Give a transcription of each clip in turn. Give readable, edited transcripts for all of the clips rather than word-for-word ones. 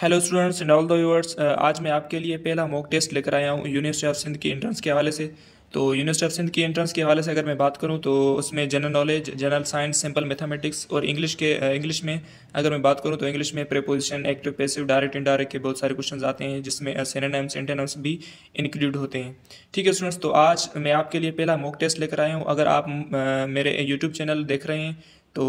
Hello students and all the viewers, आज मैं आपके लिए पहला मॉक टेस्ट लेकर आया हूँ यूनिवर्सिटी ऑफ सिंध की एंट्रेंस के हवाले से। तो यूनिवर्सिटी ऑफ सिंध की एंट्रेंस के हवाले से अगर मैं बात करूँ तो उसमें general knowledge, general science, simple mathematics और इंग्लिश में अगर मैं बात करूँ तो इंग्लिश में preposition, active, passive, direct, indirect के बहुत सारे क्वेश्चन आते हैं जिसमें सिनोनिम्स, एंटोनिम्स भी इंक्लूड होते हैं। ठीक है स्टूडेंट्स, तो आज मैं आपके लिए पहला मॉक टेस्ट लेकर आया हूँ। अगर आप मेरे यूट्यूब चैनल देख रहे हैं तो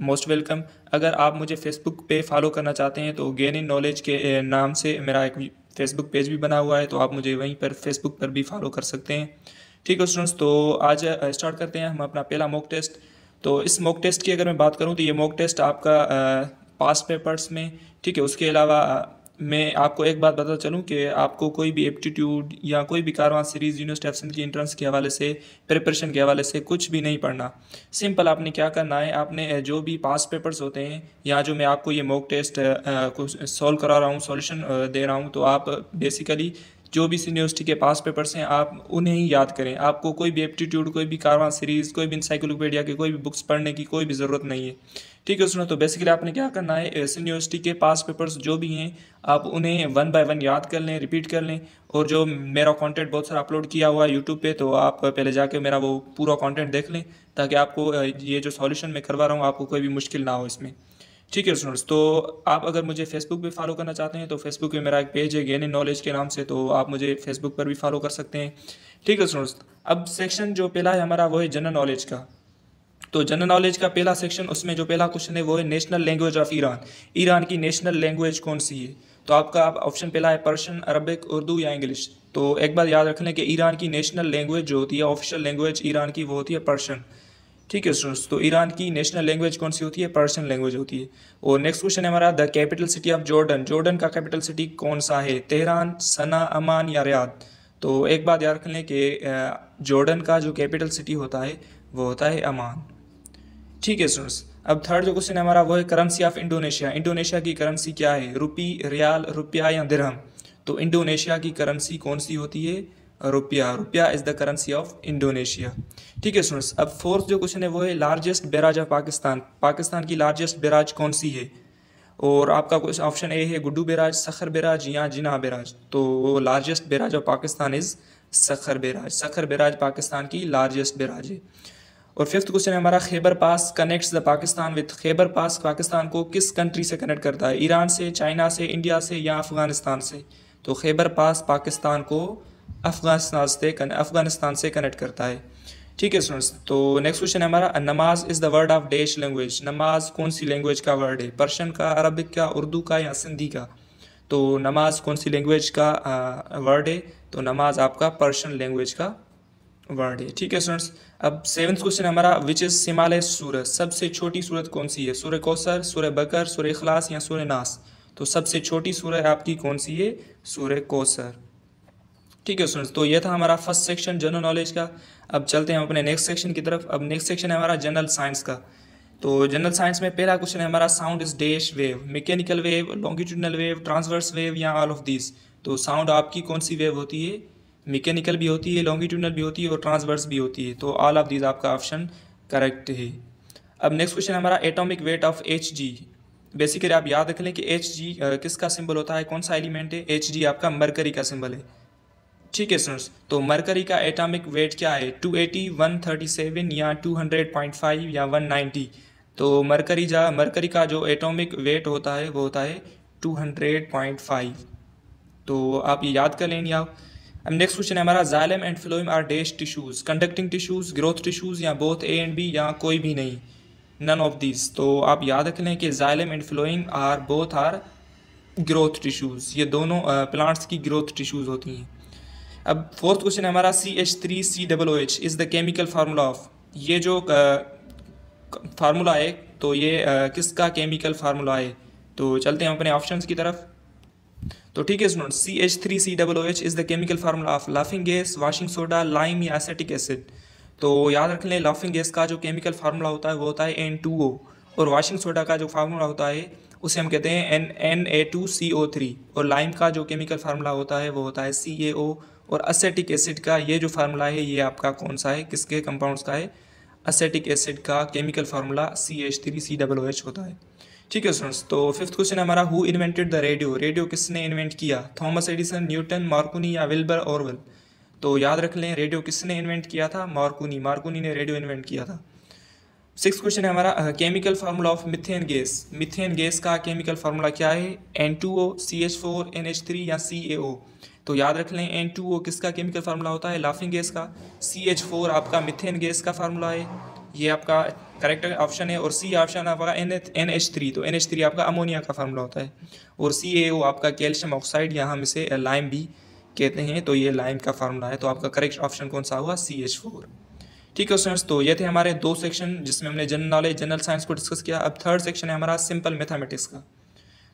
मोस्ट वेलकम। अगर आप मुझे फेसबुक पे फॉलो करना चाहते हैं तो गेन इन नॉलेज के नाम से मेरा एक फेसबुक पेज भी बना हुआ है, तो आप मुझे वहीं पर फेसबुक पर भी फॉलो कर सकते हैं। ठीक है स्टूडेंट्स, तो आज स्टार्ट करते हैं हम अपना पहला मॉक टेस्ट। तो इस मॉक टेस्ट की अगर मैं बात करूं तो ये मॉक टेस्ट आपका पास्ट पेपर्स में, ठीक है, उसके अलावा मैं आपको एक बात बता चलूं कि आपको कोई भी एप्टीट्यूड या कोई भी कारवां सीरीज़ यूनिवर्सिटी ऑफ सिंध की एंट्रेंस के हवाले से, प्रिपरेशन के हवाले से कुछ भी नहीं पढ़ना। सिंपल आपने क्या करना है, आपने जो भी पास पेपर्स होते हैं या जो मैं आपको ये मॉक टेस्ट सॉल्व करा रहा हूँ, सॉल्यूशन दे रहा हूँ, तो आप बेसिकली जो भी यूनिवर्सिटी के पास पेपर्स हैं आप उन्हें ही याद करें। आपको कोई भी एप्टीट्यूड, कोई भी कारवां सीरीज़, कोई भी इंसाइक्लोपीडिया की कोई भी बुक्स पढ़ने की कोई भी ज़रूरत नहीं है। ठीक है सुनो, तो बेसिकली आपने क्या करना है, यूनिवर्सिटी के पास पेपर्स जो भी हैं आप उन्हें वन बाय वन याद कर लें, रिपीट कर लें। और जो मेरा कंटेंट बहुत सारा अपलोड किया हुआ है यूट्यूब पे, तो आप पहले जाके मेरा वो पूरा कंटेंट देख लें ताकि आपको ये जो सॉल्यूशन मैं करवा रहा हूँ आपको कोई भी मुश्किल ना हो इसमें। ठीक है स्टूडेंट्स, तो आप अगर मुझे फेसबुक पे फॉलो करना चाहते हैं तो फेसबुक पे मेरा एक पेज है गेन इन नॉलेज के नाम से, तो आप मुझे फेसबुक पर भी फॉलो कर सकते हैं। ठीक है स्टूडेंट्स, अब सेक्शन जो पहला है हमारा वो है जनरल नॉलेज का। तो जनरल नॉलेज का पहला सेक्शन, उसमें जो पहला क्वेश्चन है वो है national language of Iran. Iran की नेशनल लैंग्वेज कौन सी है? तो आपका ऑप्शन पहला है पर्शियन, अरबिक, उर्दू या इंग्लिश। तो एक बार याद रख लें कि ईरान की नेशनल लैंग्वेज जो होती है, ऑफिशियल लैंग्वेज ईरान की, वो होती है पर्शियन। ठीक है स्टूडेंट्स, तो ईरान की नेशनल लैंग्वेज कौन सी होती है? पर्शियन लैंग्वेज होती है। और नेक्स्ट क्वेश्चन है हमारा the capital city of Jordan. Jordan का कैपिटल सिटी कौन सा है? तेहरान, सना, अमान या रियाद? तो एक बात याद रख लें कि जॉर्डन का जो कैपिटल सिटी होता है वो होता है अमान। ठीक है स्टूडेंट्स, अब थर्ड जो क्वेश्चन है हमारा वो है करेंसी ऑफ इंडोनेशिया। इंडोनेशिया की करेंसी क्या है? रुपी, रियाल, रुपया या दिरहम? तो इंडोनेशिया की करेंसी कौन सी होती है? रुपया। रुपया is the currency of Indonesia. ठीक है स्टूडेंट्स, अब फोर्थ जो क्वेश्चन है वो है largest barrage of Pakistan. Pakistan की लार्जेस्ट बैराज कौन सी है? और आपका कुछ ऑप्शन ए है गुड्डू बैराज, सखर बैराज या जिना बैराज। तो largest barrage of Pakistan is Sukkur barrage. Sukkur barrage Pakistan की लार्जेस्ट बैराज है। और फिफ्थ क्वेश्चन है हमारा Khyber pass connects the Pakistan with. Khyber pass Pakistan को किस कंट्री से कनेक्ट करता है? ईरान से, चाइना से, इंडिया से या अफगानिस्तान से? तो खैबर पास पाकिस्तान को अफगानिस्तान से कनेक्ट करता है। ठीक है स्टूडेंट्स, तो नेक्स्ट क्वेश्चन है हमारा namaz is the word of dash language. नमाज कौन सी लैंग्वेज का वर्ड है? पर्शियन का, अरबिक का, उर्दू का या सिंधी का? तो नमाज कौन सी लैंग्वेज का वर्ड है? तो नमाज आपका पर्शियन लैंग्वेज का वर्ड है। ठीक है स्टूडेंट्स, अब सेवन्थ क्वेश्चन हमारा विच इज़ सिमाल सूरत। सबसे छोटी सूरत कौन सी है? सूरह कौसर, सूरह बकर, सूरह इखलास या सूरह नास? तो सबसे छोटी सूरह आपकी कौन सी है? सूरह कौसर। ठीक है स्टूडेंट्स, तो ये था हमारा फर्स्ट सेक्शन जनरल नॉलेज का। अब चलते हैं हम अपने नेक्स्ट सेक्शन की तरफ। अब नेक्स्ट सेक्शन है हमारा जनरल साइंस का। तो जनरल साइंस में पहला क्वेश्चन है हमारा sound is dash wave. Mechanical wave, longitudinal wave, transverse wave या ऑल ऑफ दिस? तो साउंड आपकी कौन सी वेव होती है? मैकेनिकल भी होती है, लॉन्गिट्यूडनल भी होती है और ट्रांसवर्स भी होती है। तो ऑल ऑफ दिस आपका ऑप्शन करेक्ट है। अब नेक्स्ट क्वेश्चन हमारा atomic weight of Hg। Basically आप याद रख लें कि Hg किसका सिंबल होता है, कौन सा एलिमेंट है? Hg आपका मरकरी का सिंबल है। ठीक है स्टूडेंट्स, तो मरकरी का एटॉमिक वेट क्या है? 280, 137 या 200.5 या 190? तो मरकरी का जो एटॉमिक वेट होता है वो होता है 200.5। तो आप ये याद कर लेंगे आप। अब नेक्स्ट क्वेश्चन है हमारा xylem and phloem are dash tissues. Conducting tissues, growth tissues या बोथ ए एंड बी या कोई भी नहीं? None of this. तो आप याद रख लें कि xylem and phloem are both are growth tissues. ये दोनों प्लांट्स की ग्रोथ टिश्यूज होती हैं। अब फोर्थ क्वेश्चन है हमारा CH3COOH is the chemical formula of. ये जो फार्मूला है तो ये किसका केमिकल फार्मूला है? तो चलते हैं अपने ऑप्शंस की तरफ। तो ठीक है students, CH3COOH is the chemical formula of laughing gas, washing soda, lime या एसिटिक एसिड? तो याद रख लें लाफिंग गैस का जो केमिकल फार्मूला होता है वो होता है N2O, और वाशिंग सोडा का जो फार्मूला होता है उसे हम कहते हैं Na2CO3, और लाइम का जो केमिकल फार्मूला होता है वो होता है CaO, और एसिटिक एसिड का ये जो फार्मूला है ये आपका कौन सा है, किसके कंपाउंड्स का है? एसिटिक एसिड का केमिकल फार्मूला CH3COOH होता है। ठीक है स्टूडेंट्स। तो फिफ्थ क्वेश्चन हमारा, who invented the radio, radio किसने इन्वेंट किया? थॉमस एडिसन, न्यूटन, मार्कोनी या विल्बर ऑरवेल। तो याद रख लें रेडियो किसने इन्वेंट किया था? मार्कोनी, मार्कोनी ने रेडियो इन्वेंट किया था। सिक्स क्वेश्चन है हमारा, chemical formula of methane gas, methane gas का केमिकल फार्मूला क्या है? N2O, CH4, NH3 या CaO। तो याद रख लें N2O किसका केमिकल फार्मूला होता है? लाफिंग गैस का। CH4 आपका मिथेन गैस का फार्मूला है, ये आपका करेक्ट ऑप्शन है। और C ऑप्शन आपका NH3, तो NH3 आपका अमोनिया का फार्मूला होता है। और CaO आपका कैल्शियम ऑक्साइड, यहाँ हम इसे लाइम भी कहते हैं, तो ये लाइम का फार्मूला है। तो आपका करेक्ट ऑप्शन कौन सा हुआ? CH4। ठीक है स्टूडेंट्स, तो ये थे हमारे दो सेक्शन जिसमें हमने जनरल नॉलेज, जनरल साइंस को डिस्कस किया। अब थर्ड सेक्शन है हमारा सिंपल मैथमेटिक्स का।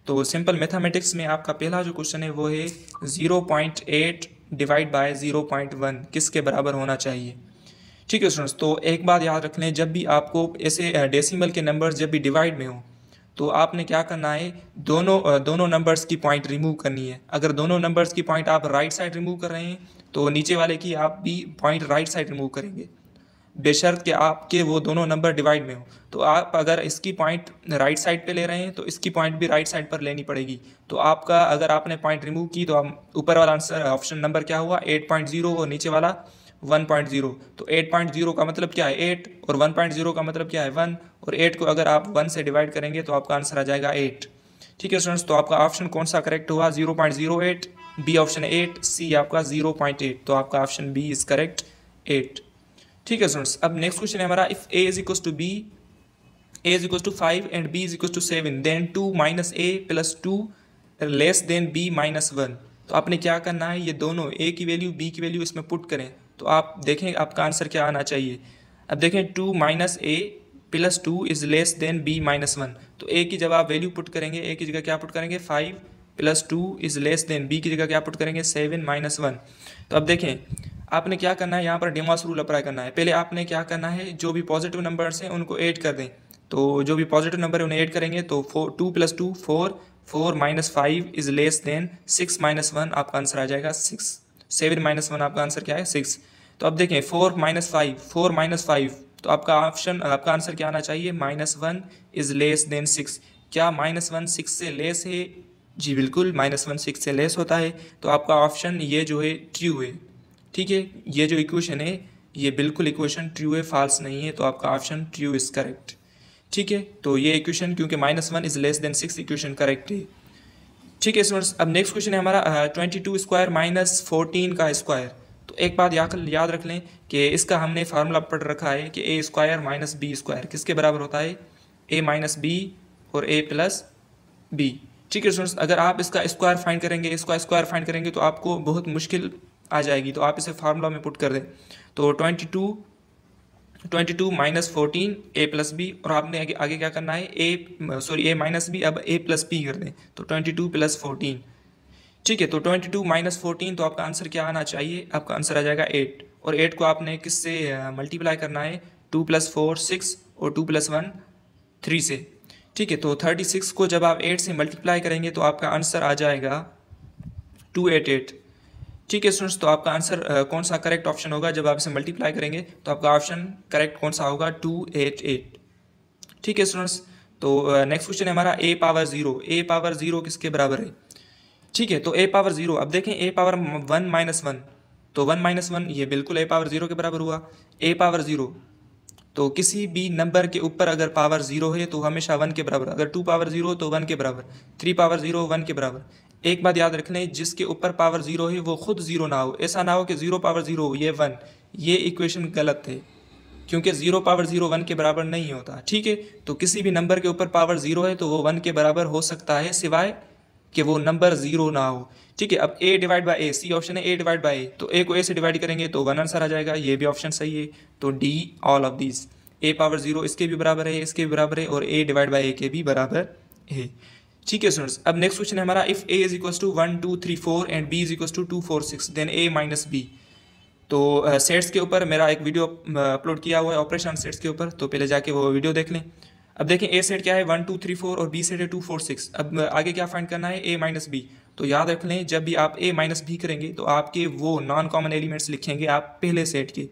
तो सिंपल मैथमेटिक्स में आपका पहला जो क्वेश्चन है वो है 0.8 डिवाइड बाय 0.1 किसके बराबर होना चाहिए? ठीक है स्टूडेंट्स, तो एक बात याद रख लें, जब भी आपको ऐसे डेसिमल के नंबर्स जब भी डिवाइड में हो तो आपने क्या करना है, दोनों नंबर्स की पॉइंट रिमूव करनी है। अगर दोनों नंबर्स की पॉइंट आप राइट साइड रिमूव कर रहे हैं तो नीचे वाले की आप भी पॉइंट राइट साइड रिमूव करेंगे, बेशर्त कि आपके वो दोनों नंबर डिवाइड में हो। तो आप अगर इसकी पॉइंट राइट साइड पे ले रहे हैं तो इसकी पॉइंट भी राइट साइड पर लेनी पड़ेगी। तो आपका अगर आपने पॉइंट रिमूव की तो आप ऊपर वाला आंसर ऑप्शन नंबर क्या हुआ 8.0 और नीचे वाला 1.0। तो 8.0 का मतलब क्या है 8 और 1.0 का मतलब क्या है 1, और 8 को अगर आप 1 से डिवाइड करेंगे तो आपका आंसर आ जाएगा 8। ठीक है स्टूडेंट्स, तो आपका ऑप्शन कौन सा करेक्ट हुआ? 0.08, बी ऑप्शन 8, सी आपका 0.8। तो आपका ऑप्शन बी इज करेक्ट 8। ठीक है स्टूडेंट्स, अब नेक्स्ट क्वेश्चन है हमारा, if A is equals to B, A is equals to 5 and B is equals to 7 then 2 - a + 2 < -b - 1। तो आपने क्या करना है, ये दोनों ए की वैल्यू बी की वैल्यू इसमें पुट करें। तो आप देखें आपका आंसर क्या आना चाहिए। अब देखें 2 - a + 2 < -b - 1। तो ए की जब आप वैल्यू पुट करेंगे, ए की जगह क्या पुट करेंगे 5 + 2 < बी की जगह क्या पुट करेंगे 7 - 1। तो अब देखें आपने क्या करना है, यहाँ पर डेमास रूल अप्लाई करना है। पहले आपने क्या करना है, जो भी पॉजिटिव नंबर्स हैं उनको ऐड कर दें। तो जो भी पॉजिटिव नंबर है उन्हें ऐड करेंगे। तो 2 + 2 4 - 4 - 5 < -6 - 1। आपका आंसर आ जाएगा 6। 7 - 1 आपका आंसर क्या है 6। तो अब देखें 4 - 5 तो आपका ऑप्शन आपका आंसर क्या आना चाहिए -1 < -6। क्या -1 6 से लेस है? जी बिल्कुल, -1 6 से लेस होता है। तो आपका ऑप्शन ये जो है ट्रू है। ठीक है, ये जो इक्वेशन है ये बिल्कुल इक्वेशन ट्रू है, फाल्स नहीं है। तो आपका ऑप्शन ट्रू इज करेक्ट। ठीक है, तो ये इक्वेशन क्योंकि -1 < -6 इक्वेशन करेक्ट है। ठीक है स्टूडेंट्स, अब नेक्स्ट क्वेश्चन है हमारा 22² - 14 का स्क्वायर। तो एक बात याद रख लें कि इसका हमने फार्मूला पढ़ रखा है कि a² - b² किसके बराबर होता है? a - b और a + b। ठीक है स्टूडेंट्स, अगर आप इसका स्क्वायर फाइंड करेंगे, इसका स्क्वायर फाइंड करेंगे तो आपको बहुत मुश्किल आ जाएगी। तो आप इसे फार्मूला में पुट कर दें। तो 22 - 14 a + b, और आपने आगे क्या करना है a - b अब a + b कर दें। तो 22 + 14। ठीक है, तो 22 - 14 तो आपका आंसर क्या आना चाहिए? आपका आंसर आ जाएगा 8। और 8 को आपने किससे मल्टीप्लाई करना है? 2 + 4 6 और 2 + 1 3 से। ठीक है, तो 36 को जब आप 8 से मल्टीप्लाई करेंगे तो आपका आंसर आ जाएगा 288। ठीक है स्टूडेंट्स, तो आपका आंसर कौन सा करेक्ट ऑप्शन होगा जब आप इसे मल्टीप्लाई करेंगे? तो आपका ऑप्शन करेक्ट कौन सा होगा 288। ठीक है स्टूडेंट्स, तो नेक्स्ट क्वेश्चन है हमारा a पावर 0 किसके बराबर है? ठीक है, तो a पावर 0, अब देखें a पावर 1 - 1 तो 1 - 1 ये बिल्कुल a पावर 0 के बराबर हुआ। a पावर 0 तो किसी भी नंबर के ऊपर अगर पावर 0 है तो हमेशा 1 के बराबर। अगर 2 पावर 0 तो 1 के बराबर, 3 पावर 0 1 के बराबर। एक बात याद रख लें, जिसके ऊपर पावर 0 है वो खुद 0 ना हो। ऐसा ना हो कि 0 पावर 0 हो, ये 1, ये इक्वेशन गलत है क्योंकि 0 पावर 0 1 के बराबर नहीं होता। ठीक है, तो किसी भी नंबर के ऊपर पावर 0 है तो वो 1 के बराबर हो सकता है, सिवाय कि वो नंबर 0 ना हो। ठीक है, अब a/a, सी ऑप्शन है a/a, तो a को a से डिवाइड करेंगे तो 1 आंसर आ जाएगा, ये भी ऑप्शन सही है। तो d all of these, a power 0 इसके भी बराबर है, इसके भी बराबर है और a/a के भी बराबर है। ठीक है स्टूडेंट्स, अब नेक्स्ट क्वेश्चन है हमारा, if a = 1 2 3 4 and b = 2 4 6 then a - b। तो सेट्स के ऊपर मेरा एक वीडियो अपलोड किया हुआ है, ऑपरेशन सेट्स के ऊपर, तो पहले जाके वो वीडियो देख लें। अब देखें a सेट क्या है 1 2 3 4 और b सेट है 2 4 6। अब आगे क्या फाइंड करना है a - b। तो याद रख लें जब भी आप a - b करेंगे तो आपके वो नॉन कॉमन एलिमेंट्स लिखेंगे आप पहले सेट के,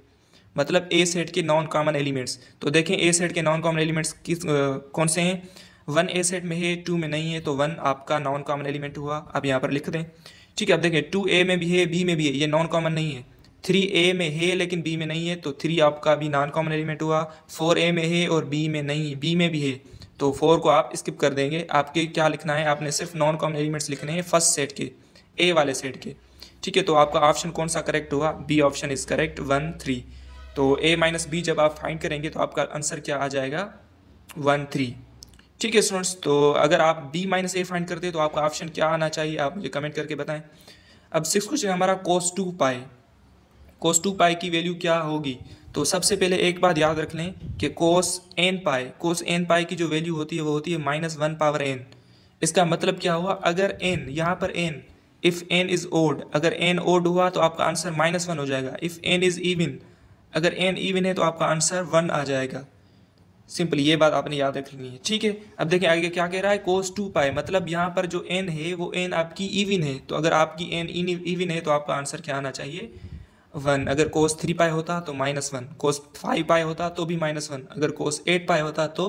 मतलब a सेट के नॉन कॉमन एलिमेंट्स। तो देखें a सेट के नॉन कॉमन एलिमेंट्स कौन से हैं? वन ए सेट में है, टू में नहीं है, तो वन आपका नॉन कॉमन एलिमेंट हुआ। आप यहाँ पर लिख दें, ठीक है। अब देखें टू ए में भी है, बी में भी है, ये नॉन कॉमन नहीं है। थ्री ए में है लेकिन बी में नहीं है, तो थ्री आपका भी नॉन कॉमन एलिमेंट हुआ। फोर ए में है और बी में नहीं, बी में भी है, तो फोर को आप स्किप कर देंगे। आपके क्या लिखना है, आपने सिर्फ नॉन कॉमन एलिमेंट्स लिखने हैं फर्स्ट सेट के, ए वाले सेट के, ठीक है। तो आपका ऑप्शन कौन सा करेक्ट हुआ, बी ऑप्शन इज़ करेक्ट 1 3। तो ए माइनस बी जब आप फाइंड करेंगे तो आपका आंसर क्या आ जाएगा, 1 3, ठीक है स्टूडेंट्स। तो अगर आप बी माइनस ए फाइंड करते हैं तो आपका ऑप्शन क्या आना चाहिए, आप मुझे कमेंट करके बताएं। अब सिक्स क्वेश्चन हमारा कोस 2 पाई की वैल्यू क्या होगी। तो सबसे पहले एक बात याद रख लें कि कोस एन पाई की जो वैल्यू होती है वो होती है -1/n। इसका मतलब क्या हुआ, अगर एन यहाँ पर N if N is odd, अगर एन ओड हुआ तो आपका आंसर -1 हो जाएगा। इफ़ एन इज़ इवन, अगर एन इवन है तो आपका आंसर 1 आ जाएगा। सिंपल ये बात आपने याद रखनी है, ठीक है। अब देखिए आगे क्या कह रहा है, cos 2 पाई, मतलब यहाँ पर जो n है वो n आपकी इवन है, तो अगर आपकी n इवन है तो आपका आंसर क्या आना चाहिए, 1। अगर cos 3 पाई होता तो -1, cos 5 पाई होता तो भी -1, अगर cos 8 पाई होता तो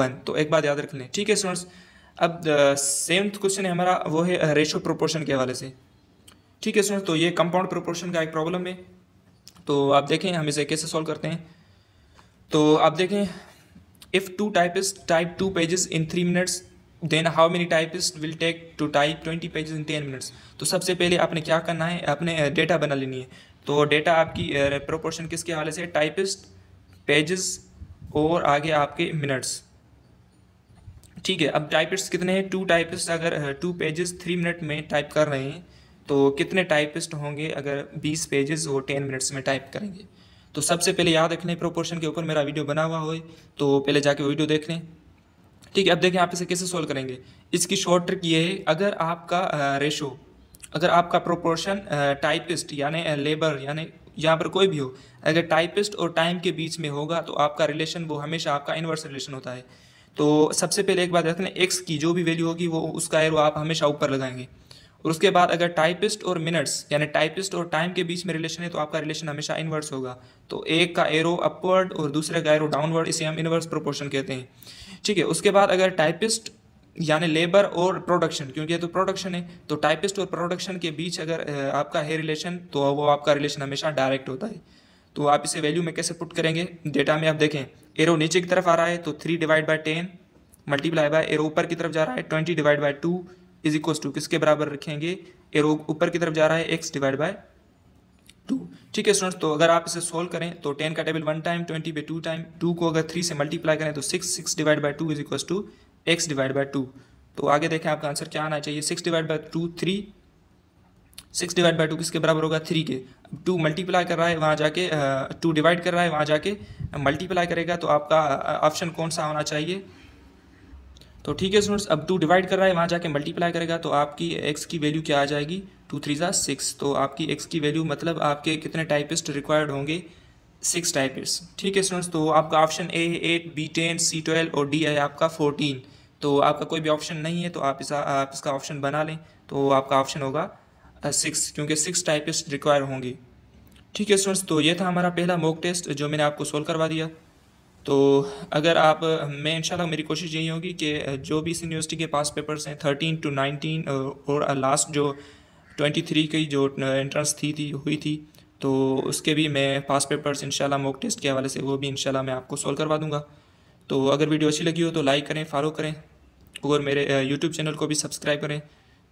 1। तो एक बात याद रख लें, ठीक है स्टूडेंट्स। अब 7th क्वेश्चन है हमारा, वो है रेशो प्रोपोर्शन के हवाले से, ठीक है स्टूडेंट्स। तो ये कंपाउंड प्रोपोर्शन का एक प्रॉब्लम है। तो आप देखें हम इसे कैसे सॉल्व करते हैं। तो आप देखें, If two typists type 2 pages in 3 minutes, then how many typists will take to type 20 pages in 10 minutes? तो सबसे पहले आपने क्या करना है, आपने डेटा बना लेनी है। तो डेटा आपकी प्रोपोर्शन किसके हवाले से, टाइपिस्ट, पेजेस और आगे आपके मिनट्स, ठीक है। अब टाइपिस्ट कितने हैं, 2 टाइपिस्ट अगर 2 पेजेस 3 मिनट में टाइप कर रहे हैं तो कितने टाइपिस्ट होंगे अगर 20 पेजेस वो 10 मिनट्स में टाइप करेंगे। तो सबसे पहले याद रखने प्रोपोर्शन के ऊपर मेरा वीडियो बना हुआ हो तो पहले जाके वीडियो देख लें, ठीक है। अब देखें आप इसे कैसे सोल्व करेंगे। इसकी शॉर्ट ट्रिक ये है, अगर आपका रेशो, अगर आपका प्रोपोर्शन टाइपिस्ट यानी लेबर यानी यहाँ पर कोई भी हो, अगर टाइपिस्ट और टाइम के बीच में होगा तो आपका रिलेशन वो हमेशा आपका इन्वर्स रिलेशन होता है। तो सबसे पहले एक बात रख लें, एक्स की जो भी वैल्यू होगी वो उसका एरो आप हमेशा ऊपर लगाएंगे। और उसके बाद अगर टाइपिस्ट और मिनट्स यानी टाइपिस्ट और टाइम के बीच में रिलेशन है तो आपका रिलेशन हमेशा इनवर्स होगा। तो एक का एरो अपवर्ड और दूसरे का एरो डाउनवर्ड, इसे हम इनवर्स प्रोपोर्शन कहते हैं, ठीक है। उसके बाद अगर टाइपिस्ट यानी लेबर और प्रोडक्शन, क्योंकि ये तो प्रोडक्शन है, तो टाइपिस्ट और प्रोडक्शन के बीच अगर आपका है रिलेशन तो वो आपका रिलेशन हमेशा डायरेक्ट होता है। तो आप इसे वैल्यू में कैसे पुट करेंगे, डेटा में आप देखें एरो नीचे की तरफ आ रहा है तो 3/10 मल्टीप्लाई बाय एरो ऊपर की तरफ जा रहा है 20/2 इज इक्वल टू किसके बराबर रखेंगे, एरो ऊपर की तरफ जा रहा है x/2, ठीक है स्टूडेंट्स। तो अगर आप इसे सोल्व करें तो 10 का टेबल 1 टाइम, 20/2 टाइम, 2 को अगर 3 से मल्टीप्लाई करें तो 6/2 इज इक्वल टू x/2। तो आगे देखें आपका आंसर क्या आना चाहिए, 6/2 3, 6/2 किसके बराबर होगा, 3 के। अब 2 मल्टीप्लाई कर रहा है वहाँ जाके, 2 डिवाइड कर रहा है वहाँ जाके मल्टीप्लाई करेगा, तो आपका ऑप्शन कौन सा होना चाहिए। तो ठीक है स्टूडेंट्स, अब 2 डिवाइड कर रहा है वहाँ जाके मल्टीप्लाई करेगा तो आपकी x की वैल्यू क्या आ जाएगी, 2 3 6। तो आपकी x की वैल्यू मतलब आपके कितने टाइपिस्ट रिक्वायर्ड होंगे, 6 टाइपिस्ट, ठीक है स्टूडेंट्स। तो आपका ऑप्शन ए है 8, B10, C12 और D है आपका 14। तो आपका कोई भी ऑप्शन नहीं है तो आप इसका ऑप्शन बना लें। तो आपका ऑप्शन होगा 6, क्योंकि 6 टाइपिस्ट रिक्वायर होंगे, ठीक है स्टूडेंट्स। तो ये था हमारा पहला मॉक टेस्ट जो मैंने आपको सोल्व करवा दिया। तो अगर आप मैं इंशाल्लाह मेरी कोशिश यही होगी कि जो भी इस यूनिवर्सिटी के पास पेपर्स हैं 13 to 19 और लास्ट जो 23 की जो एंट्रेंस हुई थी तो उसके भी मैं पास पेपर्स इंशाल्लाह मॉक टेस्ट के हवाले से वो भी इंशाल्लाह मैं आपको सोल्व करवा दूंगा। तो अगर वीडियो अच्छी लगी हो तो लाइक करें, फॉलो करें और मेरे यूट्यूब चैनल को भी सब्सक्राइब करें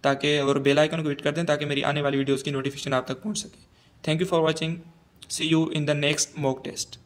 ताकि, और बेल आइकन को हिट कर दें ताकि मेरी आने वाली वीडियोज़ की नोटिफिकेशन आप तक पहुँच सके। Thank you for watching, see you in the next mock test.